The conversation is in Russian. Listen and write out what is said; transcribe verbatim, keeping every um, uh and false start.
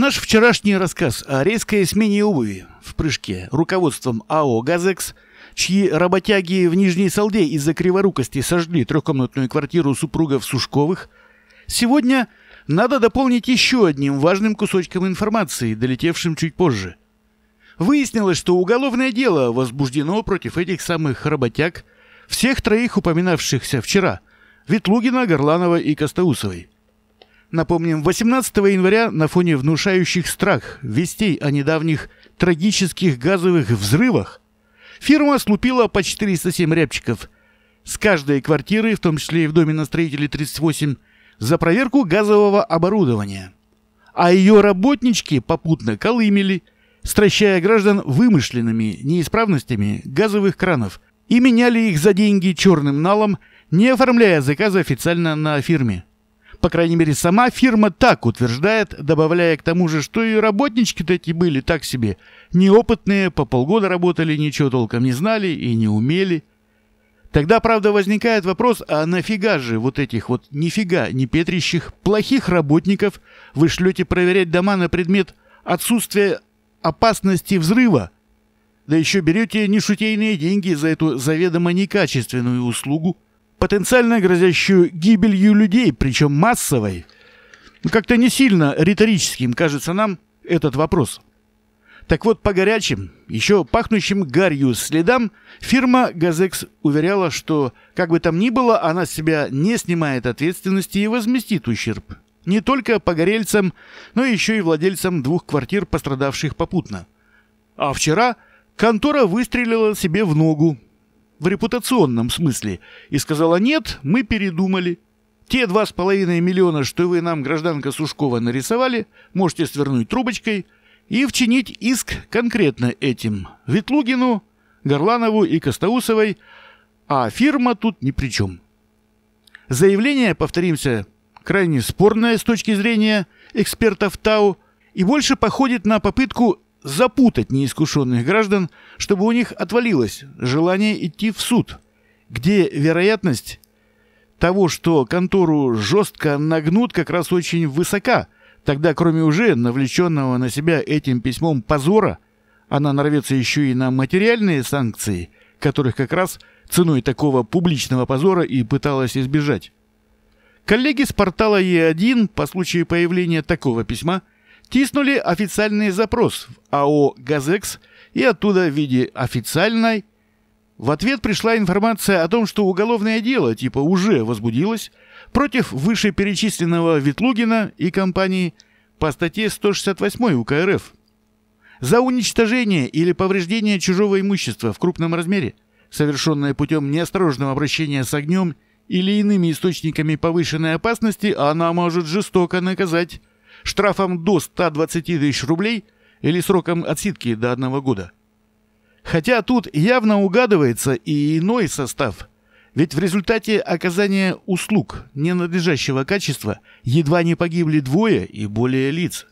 Наш вчерашний рассказ о резкой смене обуви в прыжке руководством АО «Газекс», чьи работяги в Нижней Салде из-за криворукости сожгли трехкомнатную квартиру супругов Сушковых, сегодня надо дополнить еще одним важным кусочком информации, долетевшим чуть позже. Выяснилось, что уголовное дело возбуждено против этих самых работяг, всех троих упоминавшихся вчера, Ветлугина, Горланова и Костоусовой. Напомним, восемнадцатого января на фоне внушающих страх вестей о недавних трагических газовых взрывах фирма слупила по четыреста семь рябчиков с каждой квартиры, в том числе и в доме на Строителей тридцать восемь, за проверку газового оборудования. А ее работнички попутно колымели, стращая граждан вымышленными неисправностями газовых кранов, и меняли их за деньги черным налом, не оформляя заказы официально на фирме. По крайней мере, сама фирма так утверждает, добавляя к тому же, что и работнички-то эти были так себе, неопытные, по полгода работали, ничего толком не знали и не умели. Тогда, правда, возникает вопрос, а нафига же вот этих вот нифига не петрящих плохих работников вы шлете проверять дома на предмет отсутствия опасности взрыва? Да еще берете нешутейные деньги за эту заведомо некачественную услугу, потенциально грозящую гибелью людей, причем массовой. Но как-то не сильно риторическим кажется нам этот вопрос. Так вот, по горячим, еще пахнущим гарью следам, фирма «Газекс» уверяла, что, как бы там ни было, она с себя не снимает ответственности и возместит ущерб не только погорельцам, но еще и владельцам двух квартир, пострадавших попутно. А вчера контора выстрелила себе в ногу, в репутационном смысле, и сказала: «Нет, мы передумали. Те два с половиной миллиона, что вы нам, гражданка Сушкова, нарисовали, можете свернуть трубочкой», и вчинить иск конкретно этим Ветлугину, Горланову и Костоусовой, а фирма тут ни при чем. Заявление, повторимся, крайне спорное с точки зрения экспертов ТАУ и больше походит на попытку запутать неискушенных граждан, чтобы у них отвалилось желание идти в суд, где вероятность того, что контору жестко нагнут, как раз очень высока. Тогда, кроме уже навлеченного на себя этим письмом позора, она нарвется еще и на материальные санкции, которых как раз ценой такого публичного позора и пыталась избежать. Коллеги с портала Е один по случаю появления такого письма тиснули официальный запрос в АО «Газекс», и оттуда в виде официальной в ответ пришла информация о том, что уголовное дело типа уже возбудилось против вышеперечисленного Ветлугина и компании по статье сто шестьдесят восемь УК РФ за уничтожение или повреждение чужого имущества в крупном размере, совершенное путем неосторожного обращения с огнем или иными источниками повышенной опасности, она может жестоко наказать штрафом до ста двадцати тысяч рублей или сроком отсидки до одного года. Хотя тут явно угадывается и иной состав, ведь в результате оказания услуг ненадлежащего качества едва не погибли двое и более лиц.